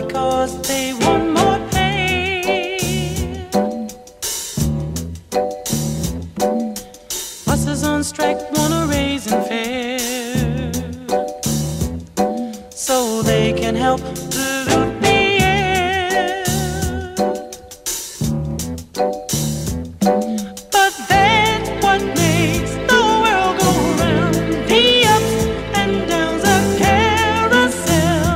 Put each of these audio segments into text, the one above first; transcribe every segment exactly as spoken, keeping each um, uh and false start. because they want more pay. Buses on strike wanna raise in fare so they can help pollute the air. But then what makes the world go round? The ups and downs of carousel,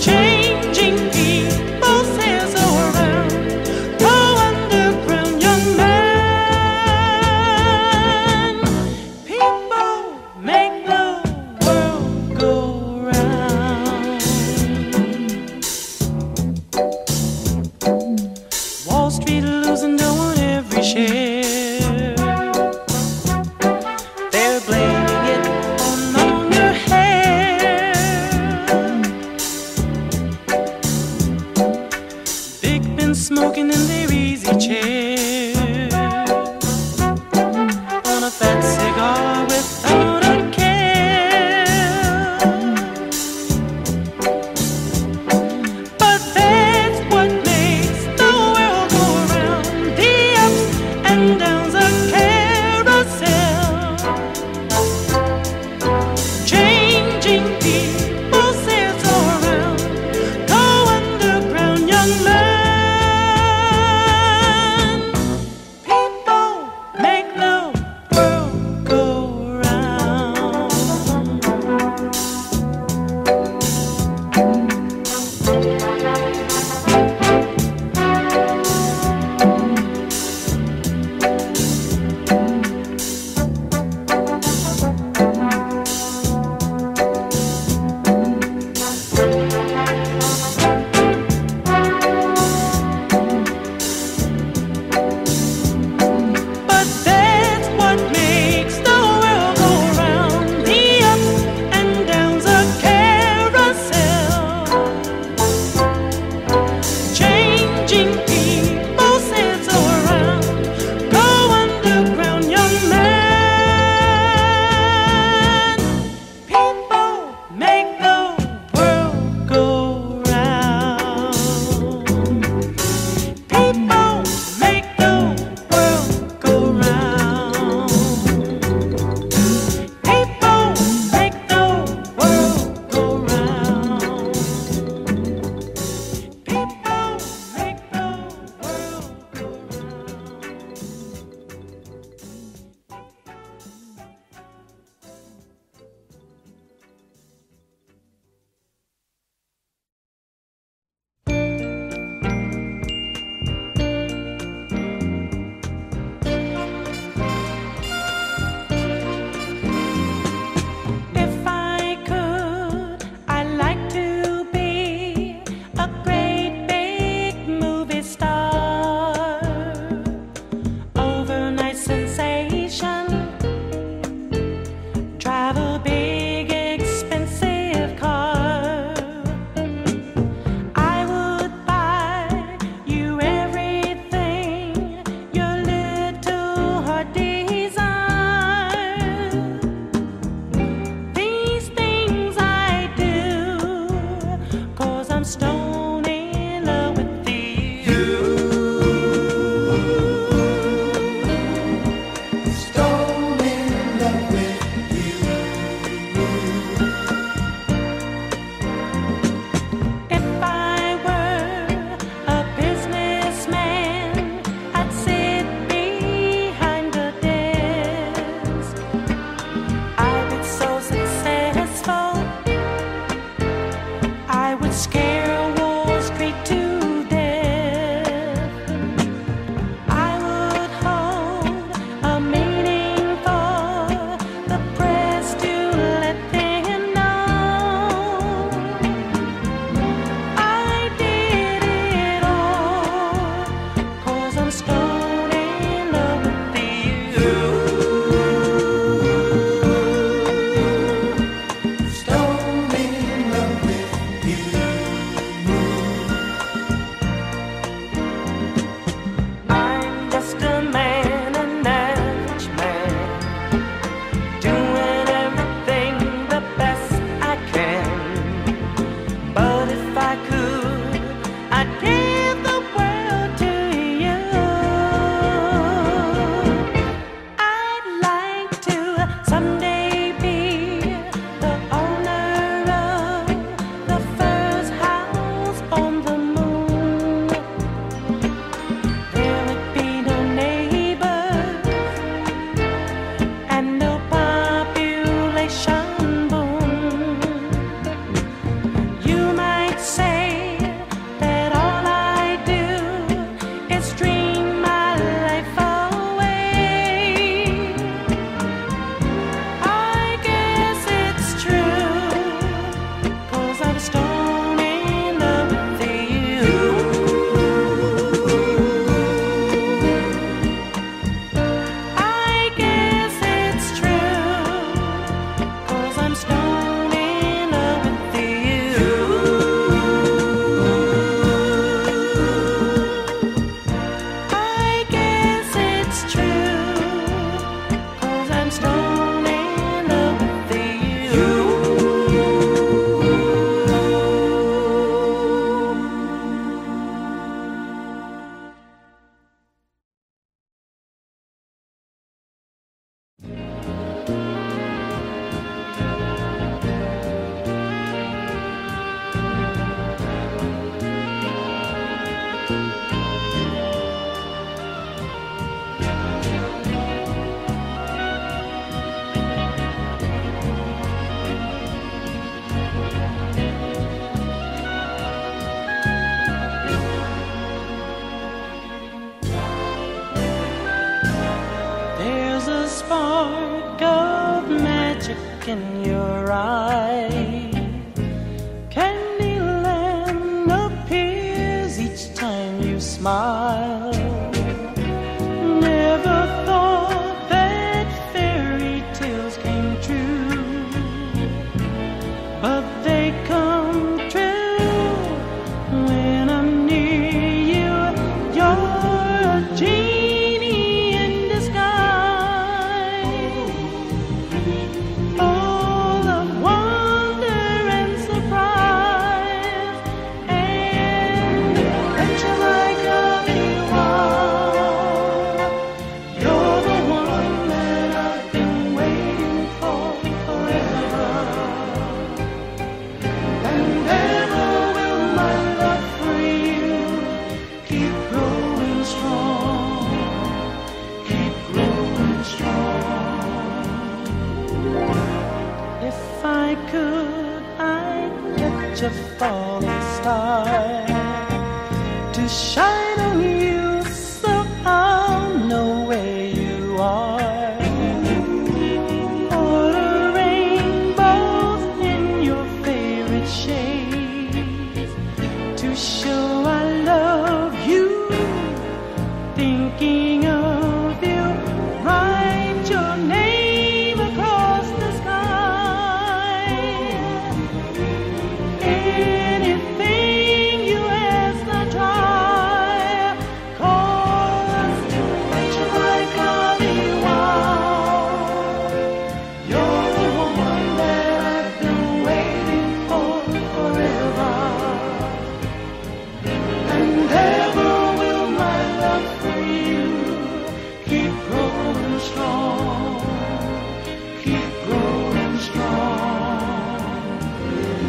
changing people's hands around. Go underground, young man. People make the world go round. Wall Street losing dough on every share. They're blaming it on longer hair. Big men smoking in their easy chair on a fat cigar without a care. But that's what makes the world go round. The ups and downs of carousel, changing people's heads around. Go underground, young man. People make the world go round. in your eye. Candyland appears each time you smile. Never thought that fairy tales came true, but they come true when I'm near you. You're a genie in disguise, all of wonder and surprise, and adventure like a reward. You're the one that I've been waiting for forever, and ever will my love for you keep growing strong, keep growing strong. If I could, I'd catch a falling star to shine on you so I'll know where you are. Or a rainbow in your favorite shades to show I love you. Thinking of you, write your name across the sky. Anything you ask, I try. Call us adventure like a reward. You're the woman that I've been waiting for forever, and ever will my love for you keep growing strong, keep growing strong.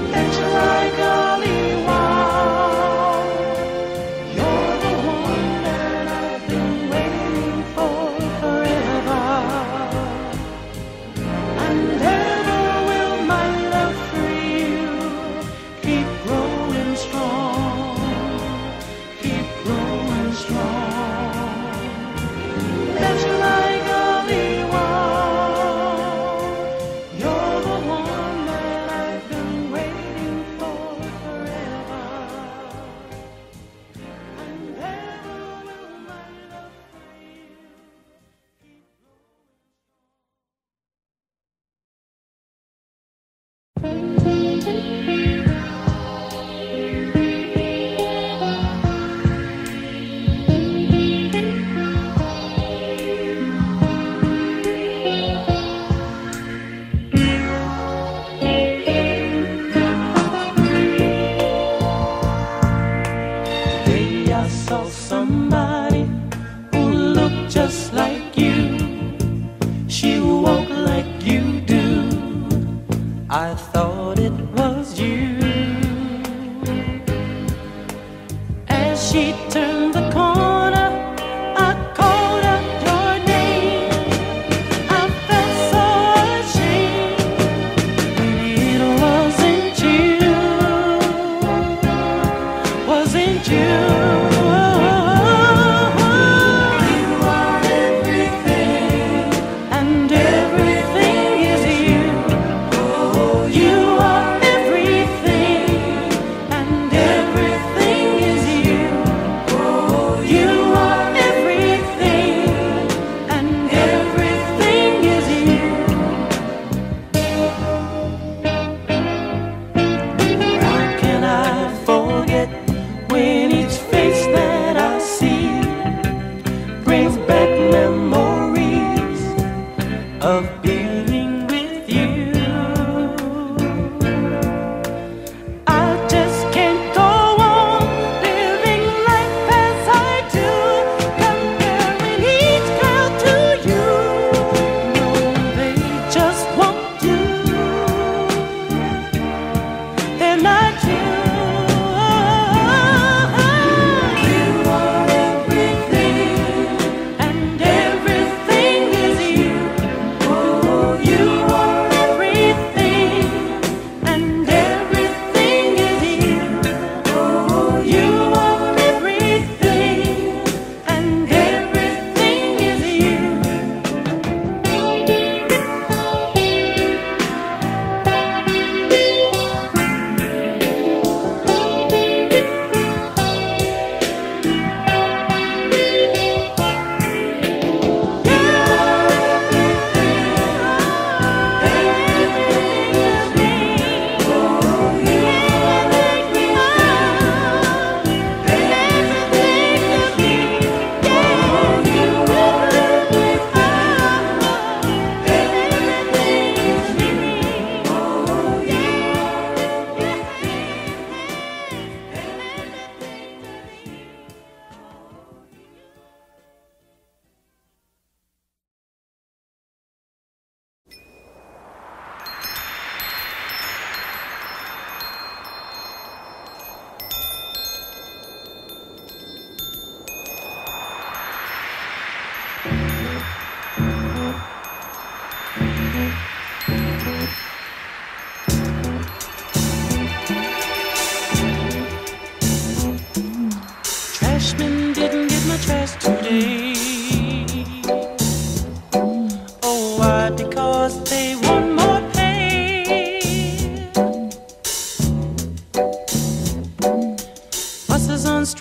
Adventure like a reward. You're the one that I've been waiting for forever, and ever will my love for you keep growing strong, keep growing strong. Adventure like a reward. You're the one that I've been waiting for forever, and ever will my love for you. Today I saw somebody who looked just like you. She walked like you do. I thought it was you. As she turned the corner, I called out your name. I felt so ashamed when it wasn't you, wasn't you. You are everything, and everything is you. Oh, you are everything, and everything is you. Oh,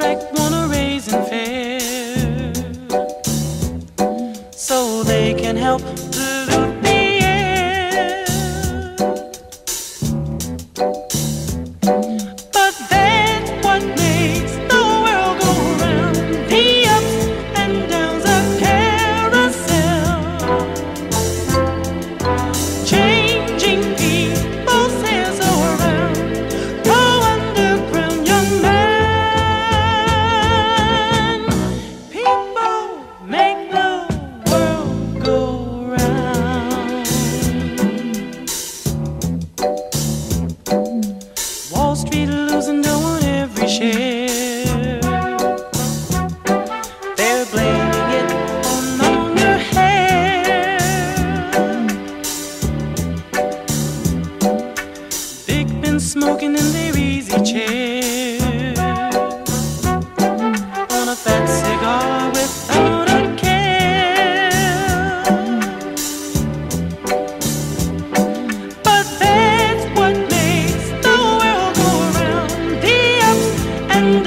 extract, wanna raise and fair, so they can help pollute the air. But that's what makes the world go round, the ups and downs of carousel, changing people's hands around. Go underground, young man. People make the world go round. Wall Street losing, no one every share. They're blaming it on on your hair. Big men smoking in their easy chair on a fat cigar without a care. But that's what makes the world go round, the ups and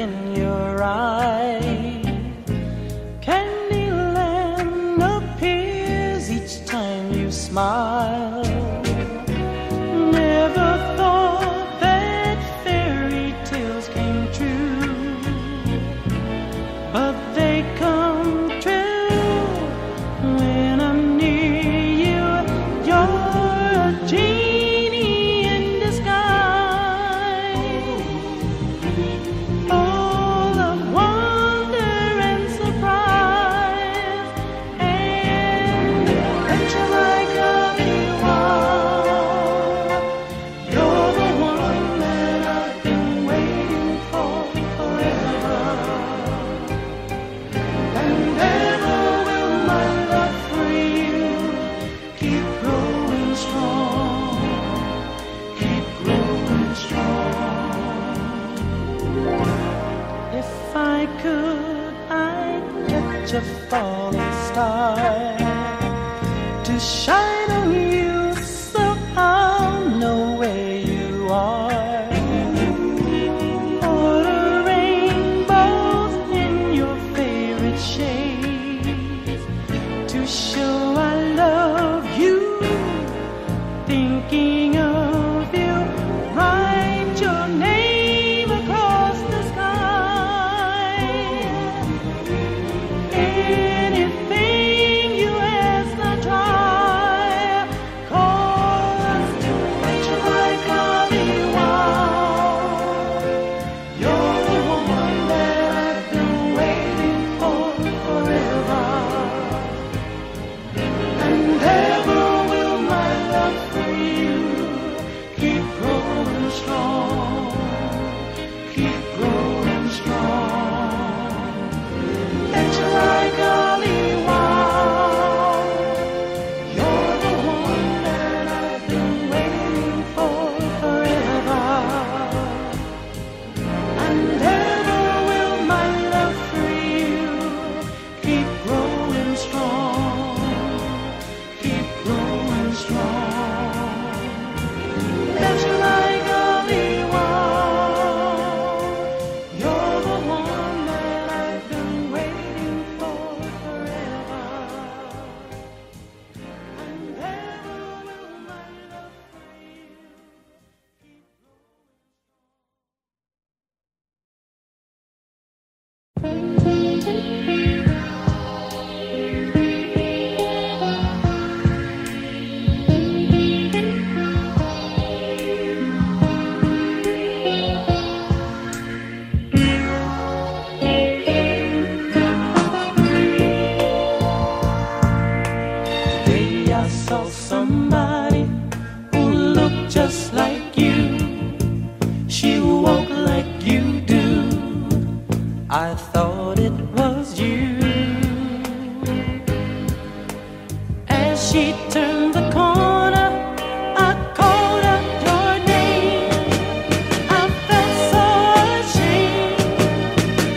in your eye. Candyland appears each time you smile. Never thought that fairy tales came true, but they come true when I'm near you. You're a genie in disguise, all of wonder and surprise, and adventure like a new one. You're the one that I've been waiting for forever, and ever will my love for you keep growing strong, keep growing strong. If I could, I'd touch a falling star to shine on you so I'll know where you are. Or the rainbows in your favorite shades to show I love you. Thinking of you, write your name across the sky. Anything you ask, I try. Call us to adventure like a new one. You're the woman that I've been waiting for forever, and ever will my love for you keep growing strong, keep growing strong. Adventure like a new one. You're the one that I've been waiting for forever, and ever will my love for you keep growing strong, keep growing strong. Adventure like a new one. You're the one that I've been waiting for forever, and ever will my love for you. Today I saw somebody who looked just like you. She walked like you do. I thought it was you. As she turned the corner, I called out your name. I felt so ashamed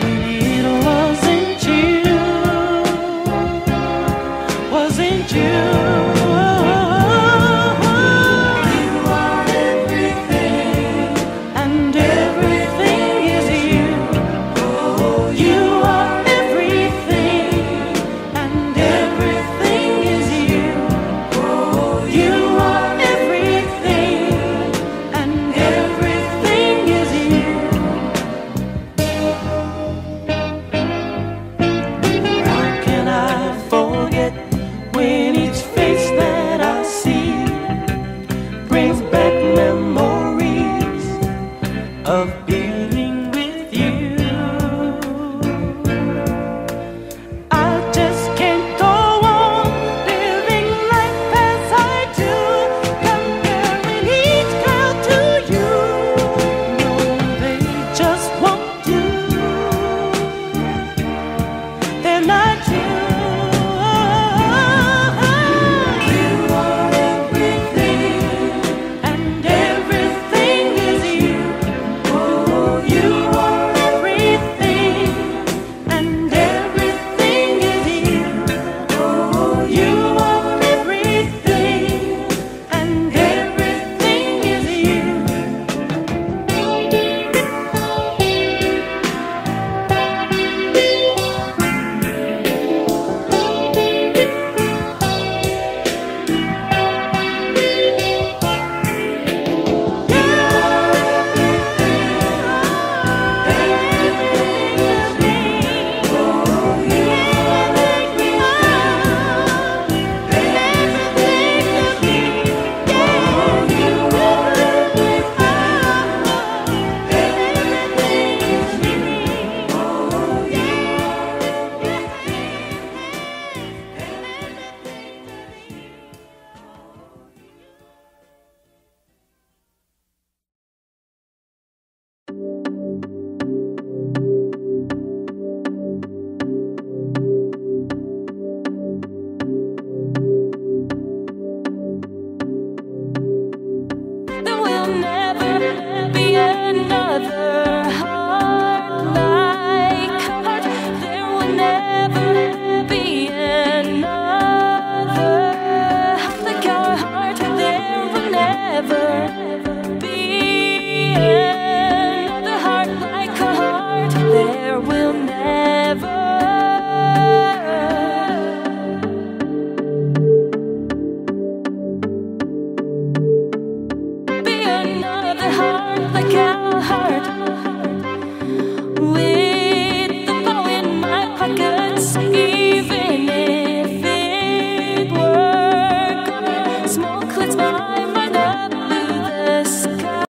when it wasn't you, wasn't you. You are everything, and everything is you. Oh, you are everything, and everything is you. Oh, you are everything, and everything is you. How can I forget when each face that I see brings back memories of being with you? I just can't go on living life as I do, comparing each girl to you. No, they just won't do. They're not you. You are everything, and everything is you. Oh, ever be end. The heart like a heart, there will never be another heart like our heart. With the bow in my pockets, even if it were smoke clears my mind up to the sky.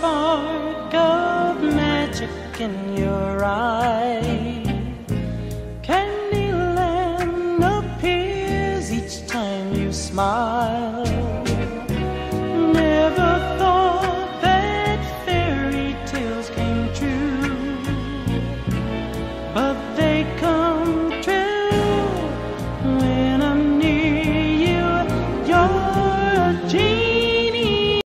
Spark of magic in your eyes.